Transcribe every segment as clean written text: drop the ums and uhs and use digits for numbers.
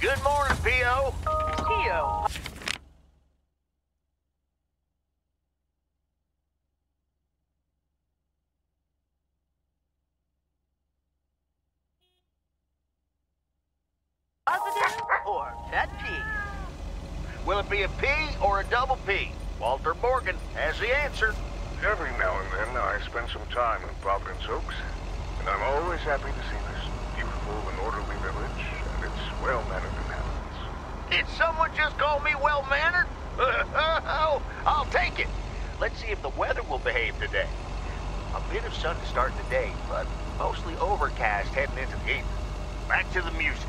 Good morning, P.O. P.O. Positive or that P? Will it be a P or a double P? Walter Morgan has the answer. Every now and then I spend some time in Providence Oaks, and I'm always happy to see this beautiful and orderly village and its well-mannered inhabitants. Did someone just call me well-mannered? Oh, I'll take it. Let's see if the weather will behave today. A bit of sun to start the day, but mostly overcast heading into the evening. Back to the music.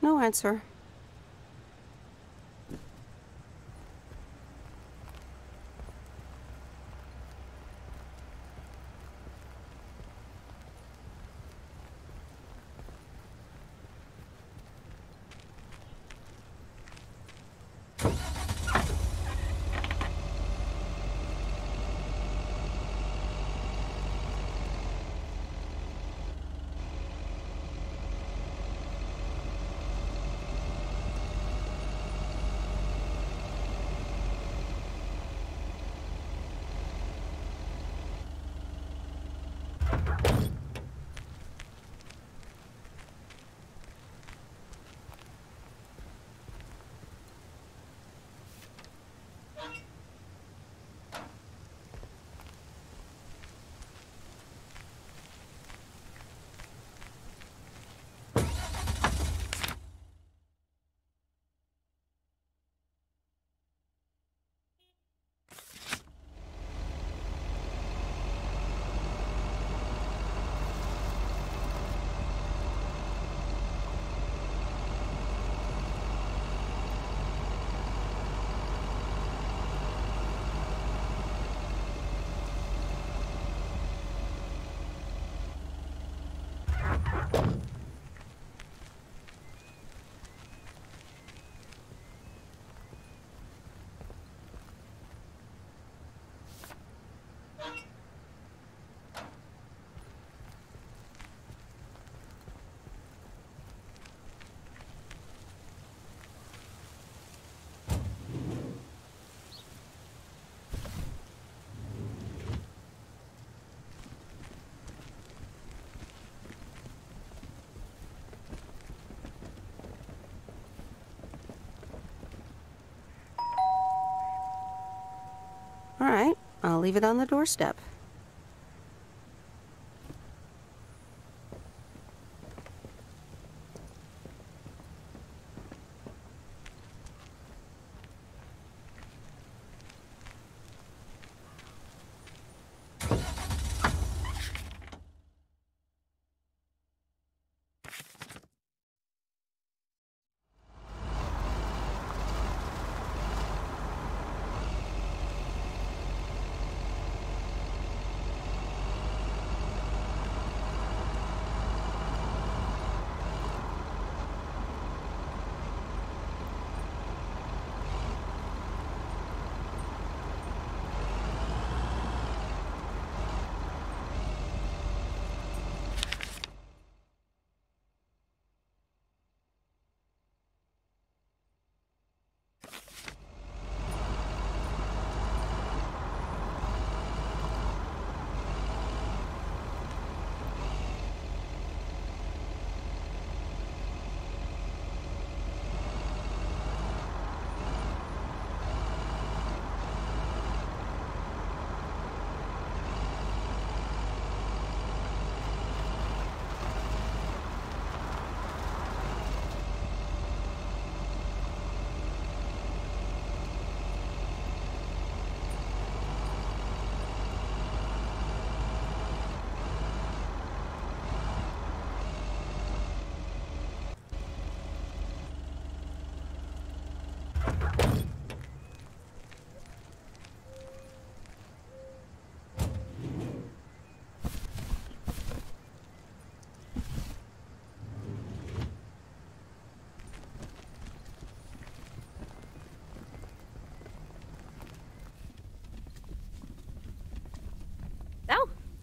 No answer. All right, I'll leave it on the doorstep.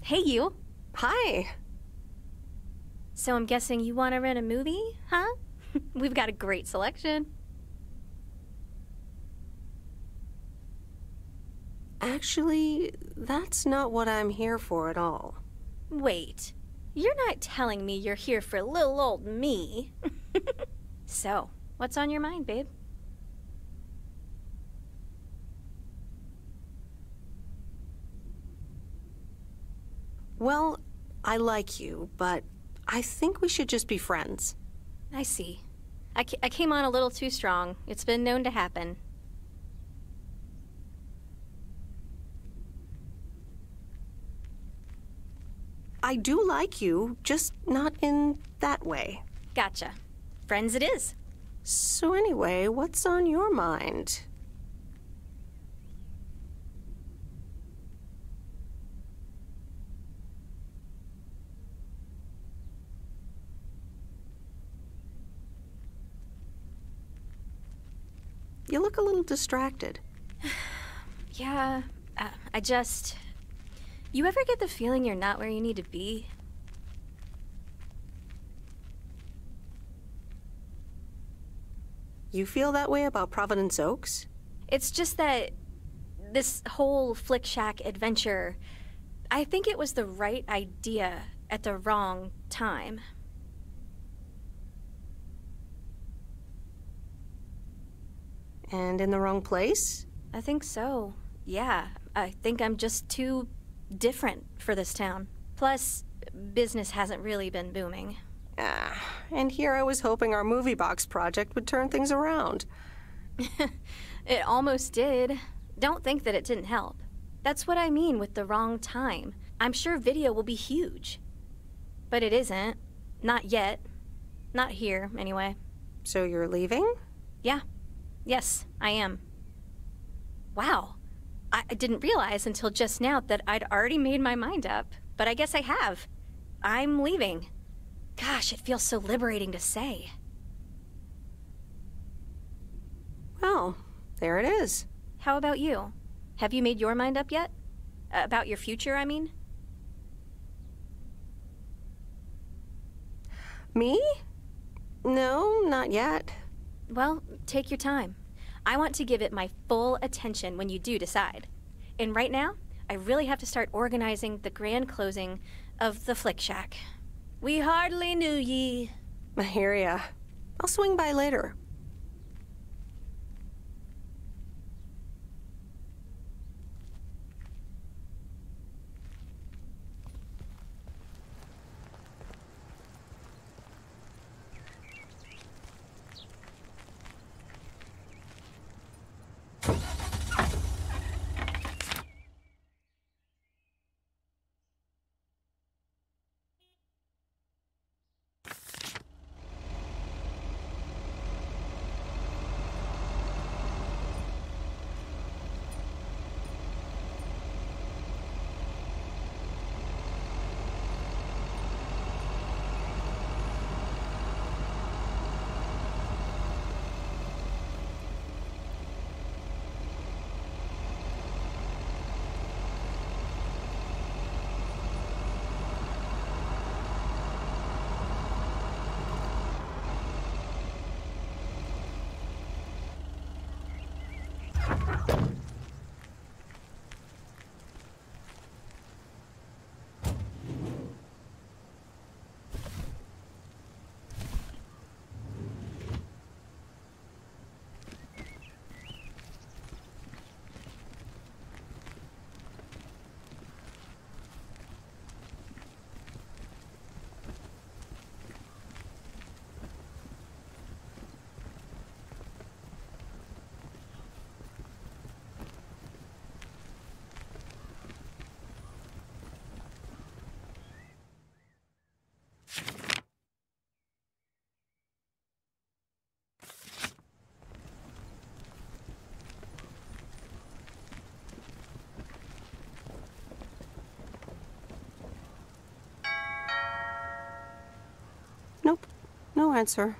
Hey, you. Hi. So I'm guessing you want to rent a movie, huh? We've got a great selection. Actually, that's not what I'm here for at all. Wait, you're not telling me you're here for little old me. So, what's on your mind, babe? Well, I like you, but I think we should just be friends. I see. I came on a little too strong. It's been known to happen. I do like you, just not in that way. Gotcha. Friends it is. So anyway, what's on your mind? You look a little distracted. Yeah, I just... You ever get the feeling you're not where you need to be? You feel that way about Providence Oaks? It's just that this whole Flick Shack adventure, I think it was the right idea at the wrong time. And in the wrong place? I think so. Yeah, I think I'm just too different for this town. Plus, business hasn't really been booming. And here I was hoping our movie box project would turn things around. It almost did. Don't think that it didn't help. That's what I mean with the wrong time. I'm sure video will be huge. But it isn't. Not yet. Not here, anyway. So you're leaving? Yeah. Yes, I am. Wow. I didn't realize until just now that I'd already made my mind up, but I guess I have. I'm leaving. Gosh, it feels so liberating to say. Well, there it is. How about you? Have you made your mind up yet? About your future, I mean? Me? No, not yet. Well, take your time. I want to give it my full attention when you do decide. And right now, I really have to start organizing the grand closing of the Flick Shack. We hardly knew ye. I hear ya. I'll swing by later. No answer.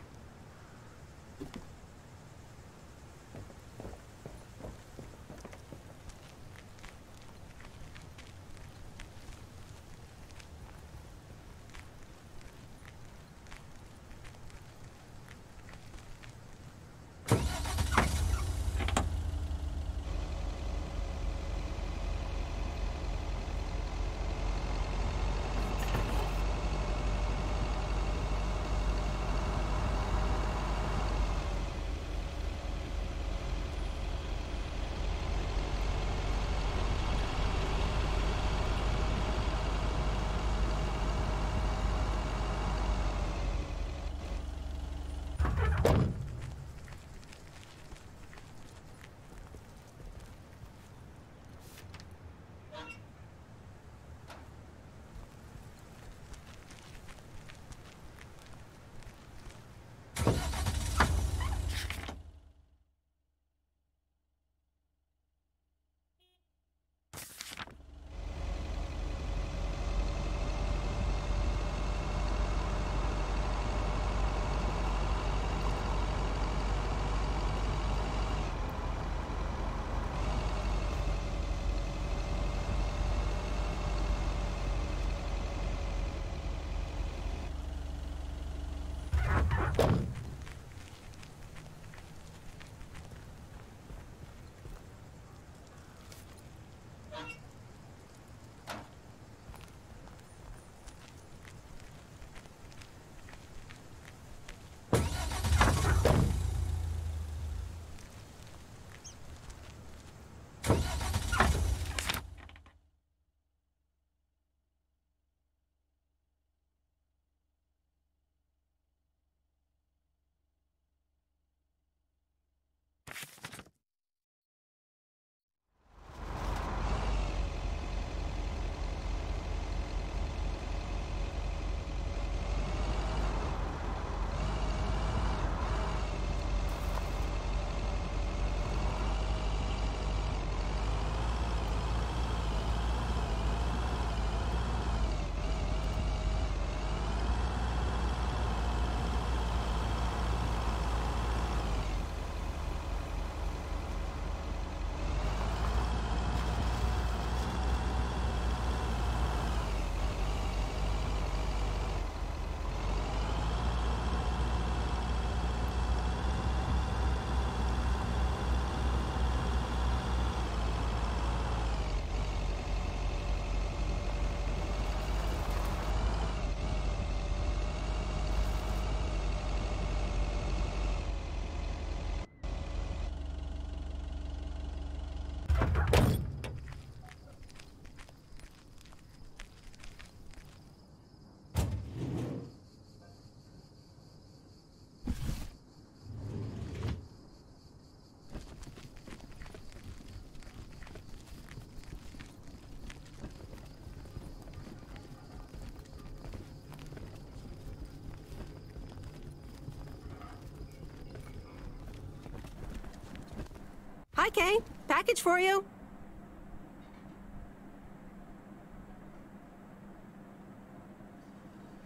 Hi, Kay. Package for you.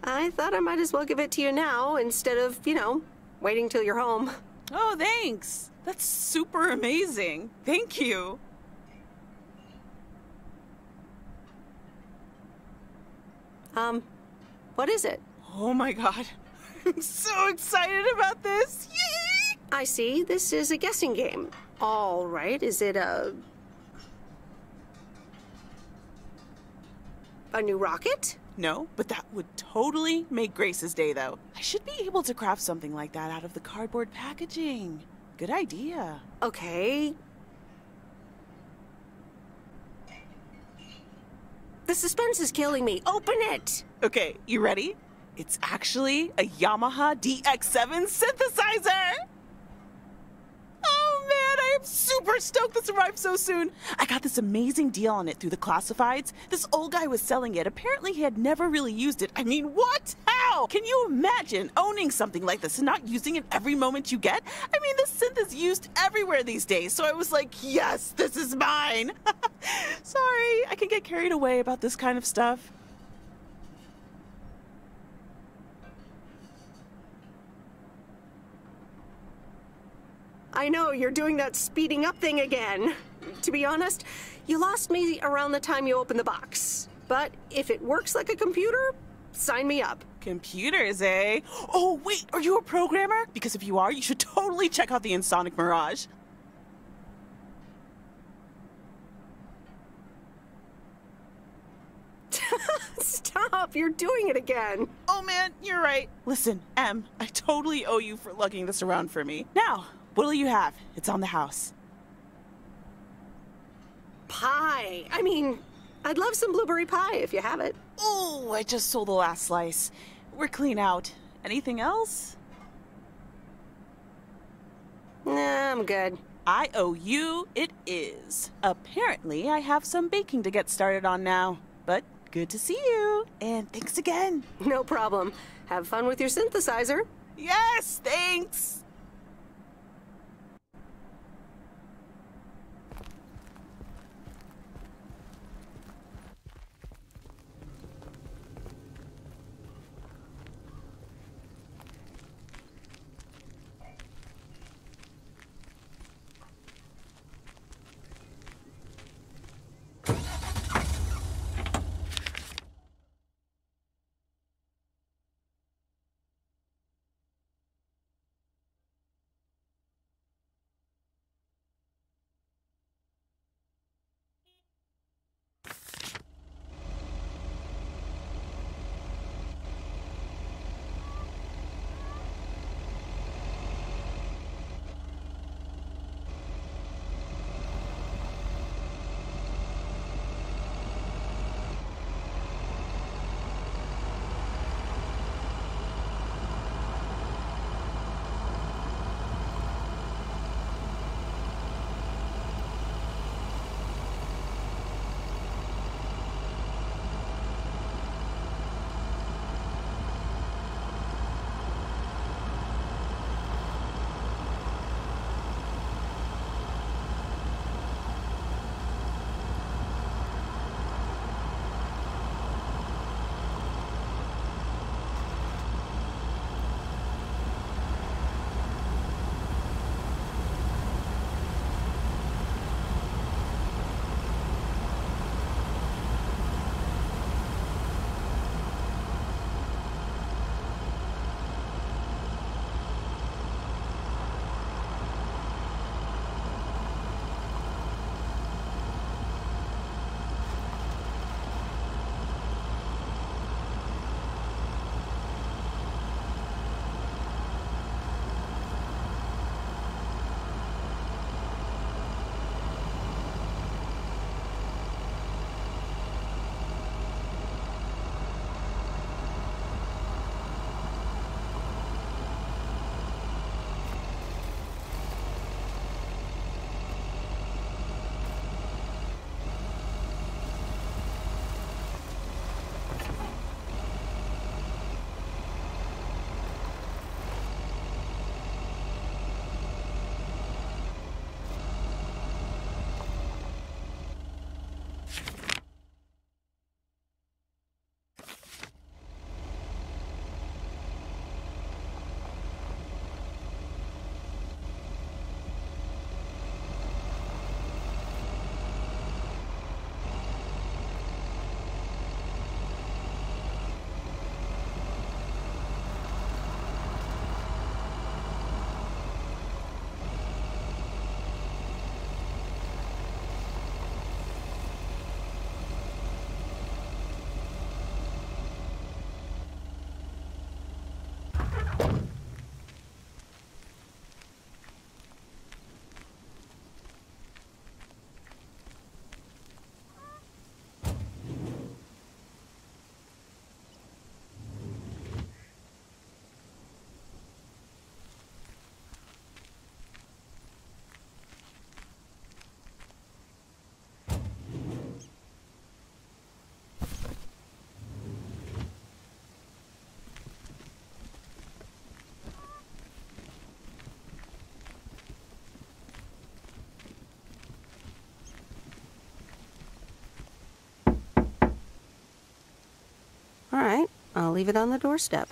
I thought I might as well give it to you now instead of, you know, waiting till you're home. Oh, thanks. That's super amazing. Thank you. What is it? Oh my God. I'm so excited about this. Yay! I see. This is a guessing game. All right, is it a new rocket? No, but that would totally make Grace's day, though. I should be able to craft something like that out of the cardboard packaging. Good idea. Okay. The suspense is killing me. Open it! Okay, you ready? It's actually a Yamaha DX7 synthesizer! I'm super stoked this arrived so soon. I got this amazing deal on it through the classifieds. This old guy was selling it. Apparently he had never really used it. I mean, what? How? Can you imagine owning something like this and not using it every moment you get? I mean, this synth is used everywhere these days. So I was like, yes, this is mine. Sorry, I can get carried away about this kind of stuff. I know, you're doing that speeding up thing again. To be honest, you lost me around the time you opened the box. But if it works like a computer, sign me up. Computers, eh? Oh, wait, are you a programmer? Because if you are, you should totally check out the Insonic Mirage. Stop, you're doing it again. Oh man, you're right. Listen, Em, I totally owe you for lugging this around for me. Now, what'll you have? It's on the house. Pie. I mean, I'd love some blueberry pie if you have it. Oh, I just sold the last slice. We're clean out. Anything else? Nah, I'm good. I owe you it is. Apparently, I have some baking to get started on now. But good to see you, and thanks again. No problem. Have fun with your synthesizer. Yes, thanks. All right, I'll leave it on the doorstep.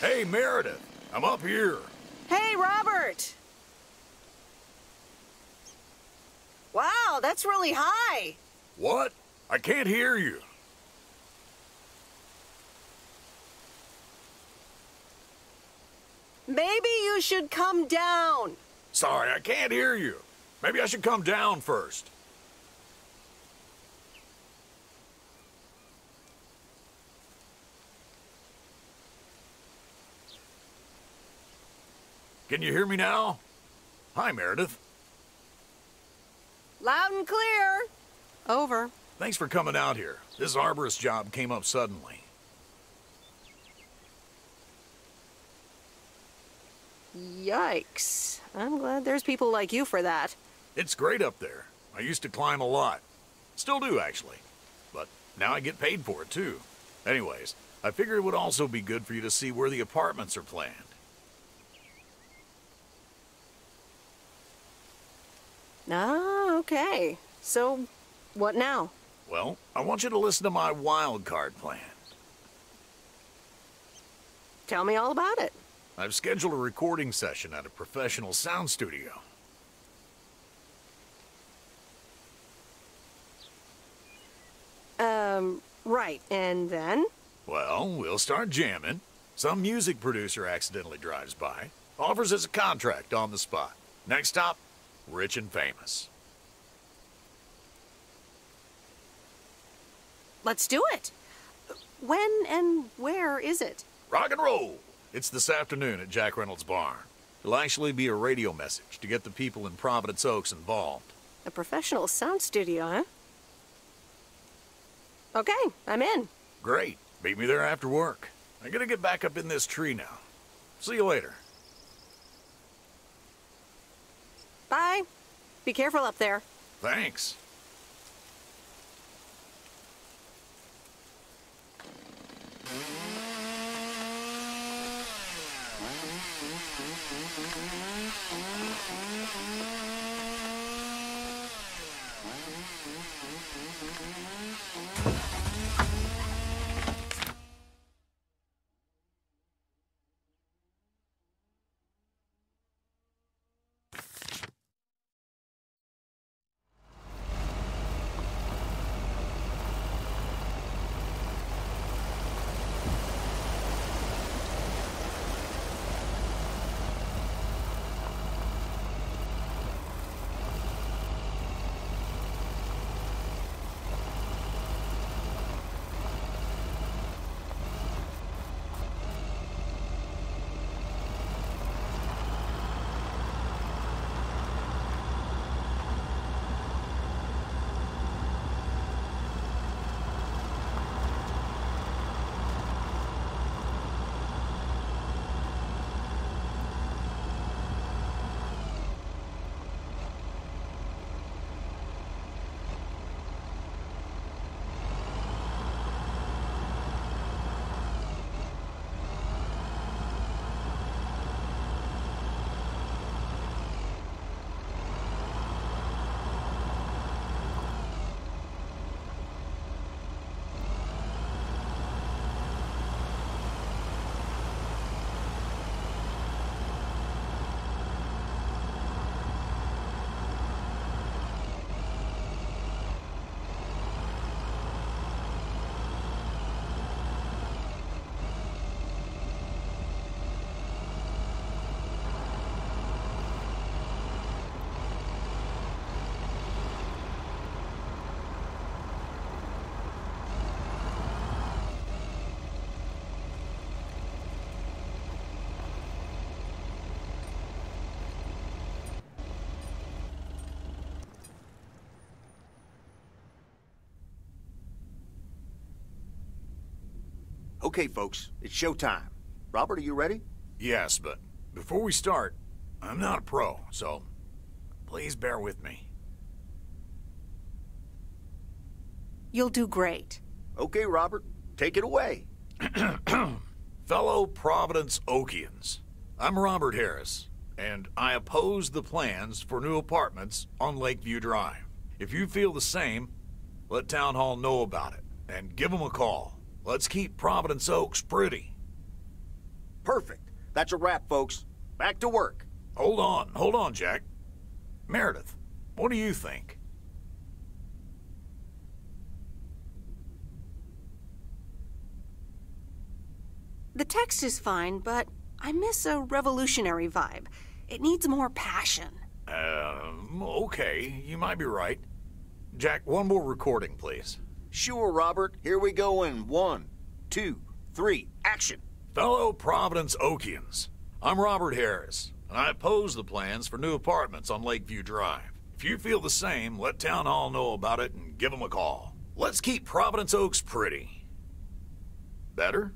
Hey, Meredith, I'm up here. Hey, Robert. Wow, that's really high. What? I can't hear you. Maybe you should come down. Sorry, I can't hear you. Maybe I should come down first. Can you hear me now? Hi, Meredith. Loud and clear. Over. Thanks for coming out here. This arborist job came up suddenly. Yikes. I'm glad there's people like you for that. It's great up there. I used to climb a lot. Still do, actually. But now I get paid for it, too. Anyways, I figured it would also be good for you to see where the apartments are planned. Ah, okay. So, what now? Well, I want you to listen to my wild card plan. Tell me all about it. I've scheduled a recording session at a professional sound studio. Right, and then? Well, we'll start jamming. Some music producer accidentally drives by, offers us a contract on the spot. Next stop, rich and famous. Let's do it. When and where is it? Rock and roll. It's this afternoon at Jack Reynolds' barn. It'll actually be a radio message to get the people in Providence Oaks involved. A professional sound studio, huh? Okay, I'm in. Great. Meet me there after work. I'm gonna get back up in this tree now. See you later. Bye. Be careful up there. Thanks. Okay, folks, it's showtime. Robert, are you ready? Yes, but before we start, I'm not a pro, so please bear with me. You'll do great. Okay, Robert, take it away. Fellow Providence Oakians, I'm Robert Harris, and I oppose the plans for new apartments on Lakeview Drive. If you feel the same, let Town Hall know about it and give them a call. Let's keep Providence Oaks pretty. Perfect. That's a wrap, folks. Back to work. Hold on, Jack. Meredith, what do you think? The text is fine, but I miss a revolutionary vibe. It needs more passion. Okay, you might be right. Jack, one more recording, please. Sure, Robert. Here we go in 1, 2, 3, action. Fellow Providence Oakians, I'm Robert Harris, and I oppose the plans for new apartments on Lakeview Drive. If you feel the same, let Town Hall know about it and give them a call. Let's keep Providence Oaks pretty. Better?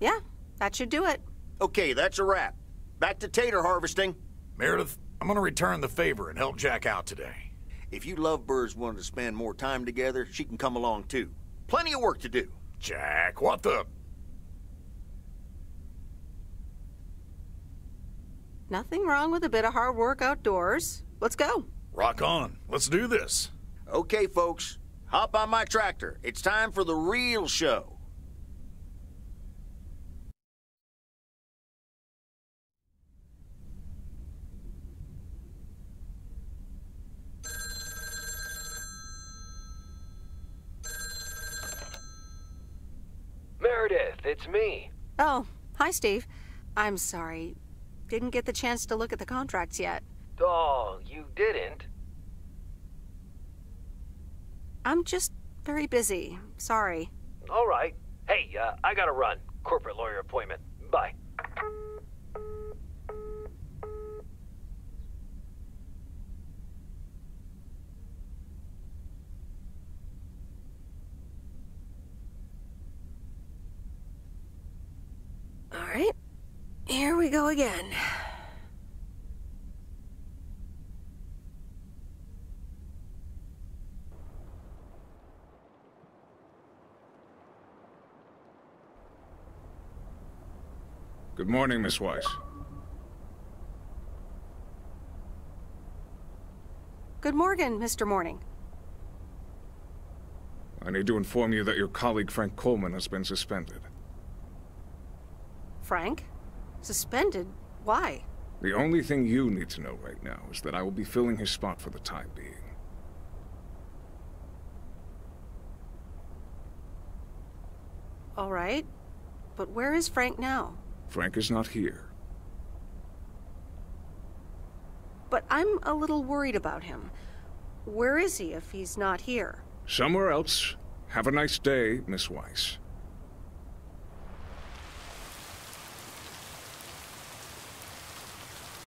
Yeah, that should do it. Okay, that's a wrap. Back to tater harvesting. Meredith, I'm going to return the favor and help Jack out today. If you lovebirds wanted to spend more time together, she can come along too. Plenty of work to do. Jack, what the... Nothing wrong with a bit of hard work outdoors. Let's go. Rock on. Let's do this. Okay, folks. Hop on my tractor. It's time for the real show. It's me. Oh, hi, Steve. I'm sorry. Didn't get the chance to look at the contracts yet. Oh, you didn't? I'm just very busy. Sorry. All right. Hey, I gotta run. Corporate lawyer appointment. Bye. Here we go again. Good morning, Miss Weiss. Good morning, Mr. Morning. I need to inform you that your colleague Frank Coleman has been suspended. Frank? Suspended? Why? The only thing you need to know right now is that I will be filling his spot for the time being. All right. But where is Frank now? Frank is not here. But I'm a little worried about him. Where is he if he's not here? Somewhere else. Have a nice day, Miss Weiss.